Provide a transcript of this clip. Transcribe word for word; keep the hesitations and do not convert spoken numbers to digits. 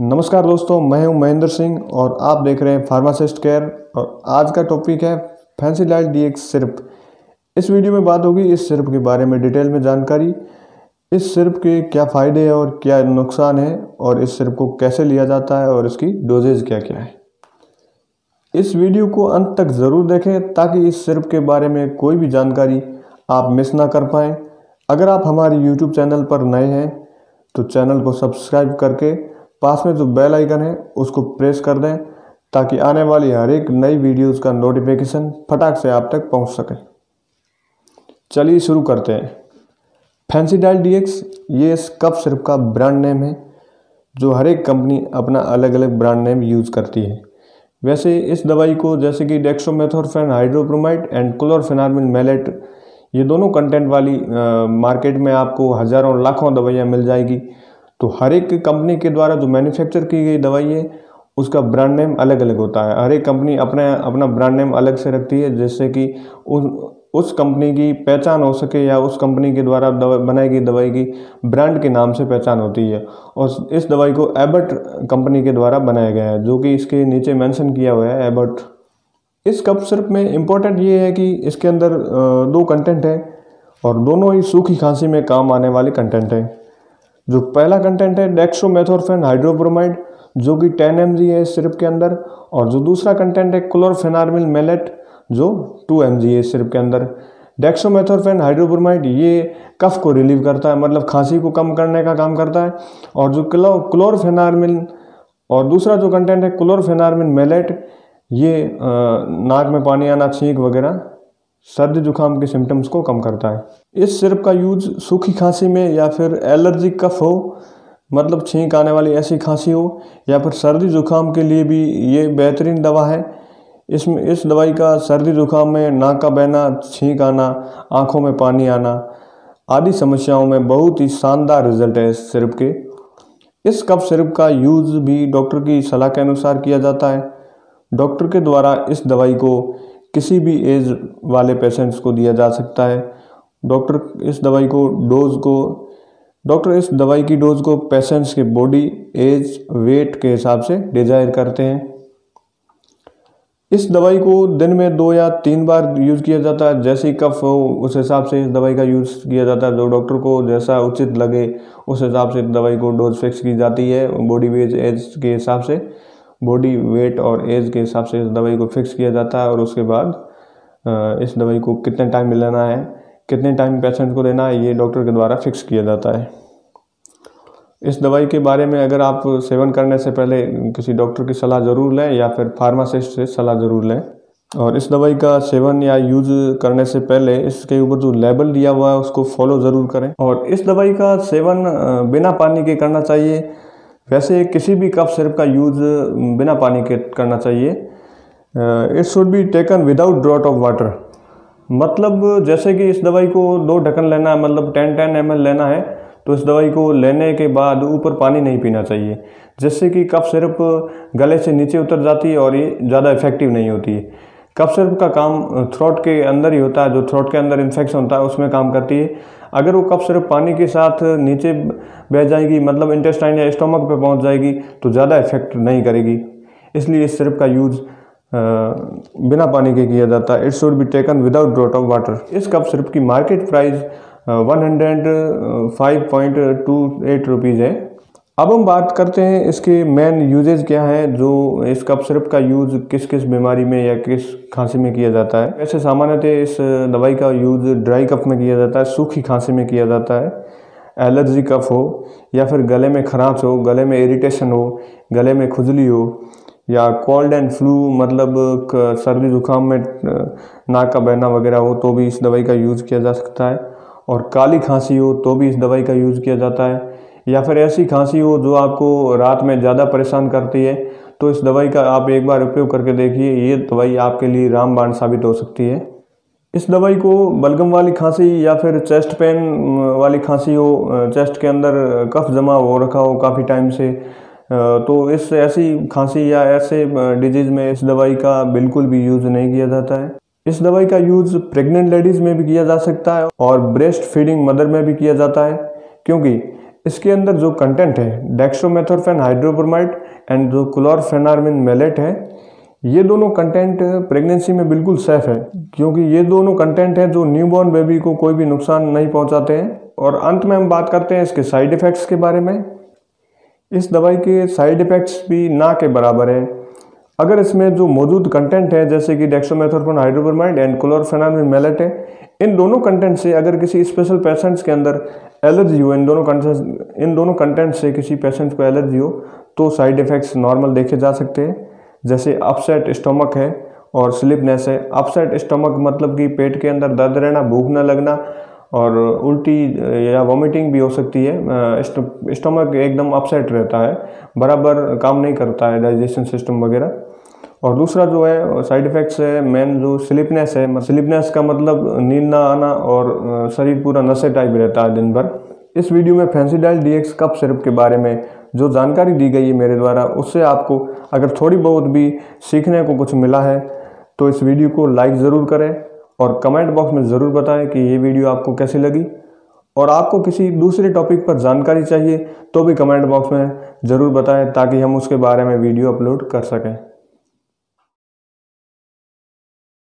नमस्कार दोस्तों, मैं हूं महेंद्र सिंह और आप देख रहे हैं फार्मासिस्ट केयर। और आज का टॉपिक है फेंसिडिल डीएक्स सिरप। इस वीडियो में बात होगी इस सिरप के बारे में डिटेल में जानकारी, इस सिरप के क्या फ़ायदे हैं और क्या नुकसान है, और इस सिरप को कैसे लिया जाता है और इसकी डोजेज क्या क्या है। इस वीडियो को अंत तक ज़रूर देखें ताकि इस सिरप के बारे में कोई भी जानकारी आप मिस ना कर पाएँ। अगर आप हमारे यूट्यूब चैनल पर नए हैं तो चैनल को सब्सक्राइब करके पास में जो बेल आइकन है उसको प्रेस कर दें ताकि आने वाली हर एक नई वीडियोस का नोटिफिकेशन फटाक से आप तक पहुंच सके। चलिए शुरू करते हैं। फेंसिडिल डीएक्स ये इस कफ सिरप का ब्रांड नेम है, जो हर एक कंपनी अपना अलग अलग ब्रांड नेम यूज़ करती है। वैसे इस दवाई को जैसे कि dextromethorphan hydrobromide and chlorpheniramine maleate, ये दोनों कंटेंट वाली आ, मार्केट में आपको हज़ारों लाखों दवाइयाँ मिल जाएगी। तो हर एक कंपनी के द्वारा जो मैन्युफैक्चर की गई दवाई है उसका ब्रांड नेम अलग अलग होता है। हर एक कंपनी अपना अपना ब्रांड नेम अलग से रखती है, जिससे कि उस उस कंपनी की पहचान हो सके या उस कंपनी के द्वारा बनाई गई दवाई की ब्रांड के नाम से पहचान होती है। और इस दवाई को एबर्ट कंपनी के द्वारा बनाया गया है, जो कि इसके नीचे मेंशन किया हुआ है एबर्ट। इस कफ सिरप में इम्पोर्टेंट ये है कि इसके अंदर दो कंटेंट है और दोनों ही सूखी खांसी में काम आने वाले कंटेंट हैं। जो पहला कंटेंट है डेक्स्ट्रोमेथॉर्फन हाइड्रोब्रोमाइड, जो कि टेन एम जी है इस सिरप के अंदर, और जो दूसरा कंटेंट है क्लोरफेनिरामाइन मैलेट, जो टू एम जी है इस सिरप के अंदर। डेक्स्ट्रोमेथॉर्फन हाइड्रोब्रोमाइड ये कफ को रिलीव करता है, मतलब खांसी को कम करने का काम करता है। और जो क्लोरफेनिरामाइन और दूसरा जो कंटेंट है क्लोरफेनिरामाइन मैलेट, ये नाक में पानी आना, छींक वगैरह, सर्द जुकाम के सिम्टम्स को कम करता है। इस सिरप का यूज सूखी खांसी में या फिर एलर्जिक कफ हो, मतलब छींक आने वाली ऐसी खांसी हो, या फिर सर्दी जुकाम के लिए भी ये बेहतरीन दवा है। इसमें इस दवाई का सर्दी जुकाम में नाक का बहना, छींक आना, आँखों में पानी आना आदि समस्याओं में बहुत ही शानदार रिजल्ट है इस सिरप के। इस कफ सिरप का यूज़ भी डॉक्टर की सलाह के अनुसार किया जाता है। डॉक्टर के द्वारा इस दवाई को किसी भी एज वाले पेशेंट्स को दिया जा सकता है। डॉक्टर इस दवाई को डोज को डॉक्टर इस दवाई की डोज को पेशेंट्स के बॉडी, एज, वेट के हिसाब से डिजायर करते हैं। इस दवाई को दिन में दो या तीन बार यूज़ किया जाता है। जैसे कफ हो उस हिसाब से इस दवाई का यूज़ किया जाता है। जो डॉक्टर को जैसा उचित लगे उस हिसाब से इस दवाई को डोज फिक्स की जाती है। बॉडी वेट एज के हिसाब से बॉडी वेट और एज के हिसाब से इस दवाई को फिक्स किया जाता है। और उसके बाद इस दवाई को कितने टाइम मिलाना है, कितने टाइम पेशेंट को देना है, ये डॉक्टर के द्वारा फिक्स किया जाता है। इस दवाई के बारे में अगर आप सेवन करने से पहले किसी डॉक्टर की सलाह ज़रूर लें या फिर फार्मासिस्ट से सलाह ज़रूर लें। और इस दवाई का सेवन या यूज़ करने से पहले इसके ऊपर जो लेबल दिया हुआ है उसको फॉलो ज़रूर करें। और इस दवाई का सेवन बिना पानी के करना चाहिए। वैसे किसी भी कफ सिरप का यूज़ बिना पानी के करना चाहिए। It should be taken without drought of water, मतलब जैसे कि इस दवाई को दो ढक्कन लेना है, मतलब टेन टेन एम एल लेना है, तो इस दवाई को लेने के बाद ऊपर पानी नहीं पीना चाहिए, जिससे कि कफ सिरप गले से नीचे उतर जाती है और ये ज़्यादा इफेक्टिव नहीं होती है। कफ सिरप का काम थ्रोट के अंदर ही होता है, जो थ्रोट के अंदर इन्फेक्शन होता है उसमें काम करती है। अगर वो कफ सिरप पानी के साथ नीचे बह जाएगी, मतलब इंटेस्टाइन या स्टोमक पे पहुंच जाएगी, तो ज़्यादा इफेक्ट नहीं करेगी। इसलिए इस सिरप का यूज़ बिना पानी के किया जाता है। It should be taken without drought of water. इस कफ सिरप की market price one hundred five point two eight rupees है। अब हम बात करते हैं इसके मेन यूजेज क्या है, जो इस कफ सिरप का यूज़ किस किस बीमारी में या किस खांसी में किया जाता है। वैसे सामान्यतः इस दवाई का यूज़ ड्राई कफ में किया जाता है, सूखी खांसी में किया जाता है, एलर्जी कफ हो या फिर गले में खरांच हो, गले में इरिटेशन हो, गले में खुजली हो, या कोल्ड एंड फ्लू, मतलब सर्दी जुकाम में नाक का बहना वगैरह हो तो भी इस दवाई का यूज़ किया जा सकता है। और काली खांसी हो तो भी इस दवाई का यूज़ किया जाता है, या फिर ऐसी खांसी हो जो आपको रात में ज़्यादा परेशान करती है, तो इस दवाई का आप एक बार उपयोग करके देखिए। ये दवाई आपके लिए रामबाण साबित हो सकती है। इस दवाई को बलगम वाली खांसी या फिर चेस्ट पेन वाली खांसी हो, चेस्ट के अंदर कफ जमा हो रखा हो काफ़ी टाइम से, तो इस ऐसी खांसी या ऐसे डिजीज़ में इस दवाई का बिल्कुल भी यूज़ नहीं किया जाता है। इस दवाई का यूज़ प्रेग्नेंट लेडीज़ में भी किया जा सकता है और ब्रेस्ट फीडिंग मदर में भी किया जाता है, क्योंकि इसके अंदर जो कंटेंट है डेक्सोमेथोफेन हाइड्रोब्रोमाइड एंड जो क्लोरफेनिरामाइन मैलेट है, ये दोनों कंटेंट प्रेगनेंसी में बिल्कुल सेफ है, क्योंकि ये दोनों कंटेंट है जो न्यूबॉर्न बेबी को कोई भी नुकसान नहीं पहुंचाते हैं। और अंत में हम बात करते हैं इसके साइड इफ़ेक्ट्स के बारे में। इस दवाई के साइड इफ़ेक्ट्स भी ना के बराबर है। अगर इसमें जो मौजूद कंटेंट है जैसे कि dextromethorphan hydrobromide and chlorpheniramine maleate है, इन दोनों कंटेंट से अगर किसी स्पेशल पेशेंट्स के अंदर एलर्जी हो, इन दोनों कंटेंट इन दोनों कंटेंट से किसी पेशेंट को एलर्जी हो तो साइड इफ़ेक्ट्स नॉर्मल देखे जा सकते हैं। जैसे अपसेट स्टमक है और स्लीपनेस है। अपसेट स्टमक मतलब कि पेट के अंदर दर्द रहना, भूख न लगना और उल्टी या वॉमिटिंग भी हो सकती है। स्टमक एकदम अपसेट रहता है, बराबर काम नहीं करता है डाइजेशन सिस्टम वगैरह। और दूसरा जो है साइड इफ़ेक्ट्स है मेन जो स्लीपनेस है। स्लीपनेस का मतलब नींद ना आना और शरीर पूरा नशे टाइप रहता है दिन भर। इस वीडियो में फेंसिडिल डीएक्स कफ सिरप के बारे में जो जानकारी दी गई है मेरे द्वारा, उससे आपको अगर थोड़ी बहुत भी सीखने को कुछ मिला है तो इस वीडियो को लाइक ज़रूर करें और कमेंट बॉक्स में ज़रूर बताएं कि ये वीडियो आपको कैसी लगी। और आपको किसी दूसरे टॉपिक पर जानकारी चाहिए तो भी कमेंट बॉक्स में ज़रूर बताएं ताकि हम उसके बारे में वीडियो अपलोड कर सकें।